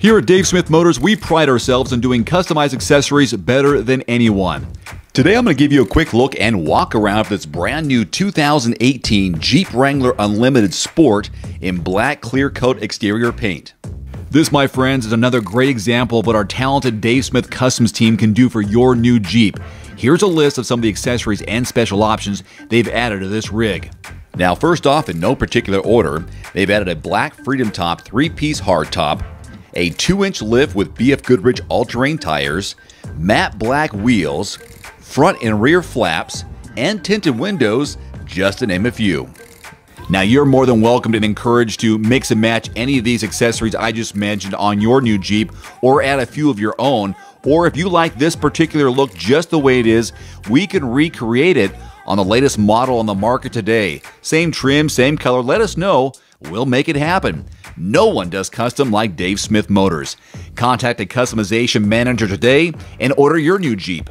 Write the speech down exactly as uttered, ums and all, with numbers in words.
Here at Dave Smith Motors, we pride ourselves in doing customized accessories better than anyone. Today I'm going to give you a quick look and walk around of this brand new two thousand eighteen Jeep Wrangler Unlimited Sport in black clear coat exterior paint. This, my friends, is another great example of what our talented Dave Smith Customs team can do for your new Jeep. Here's a list of some of the accessories and special options they've added to this rig. Now, first off, in no particular order, they've added a black Freedom top three-piece hardtop, a two-inch lift with B F Goodrich all-terrain tires, matte black wheels, front and rear flaps, and tinted windows, just to name a few. Now, you're more than welcome and encouraged to mix and match any of these accessories I just mentioned on your new Jeep, or add a few of your own, or if you like this particular look just the way it is, we can recreate it on the latest model on the market today. Same trim, same color, let us know, we'll make it happen. No one does custom like Dave Smith Motors. Contact a customization manager today and order your new Jeep.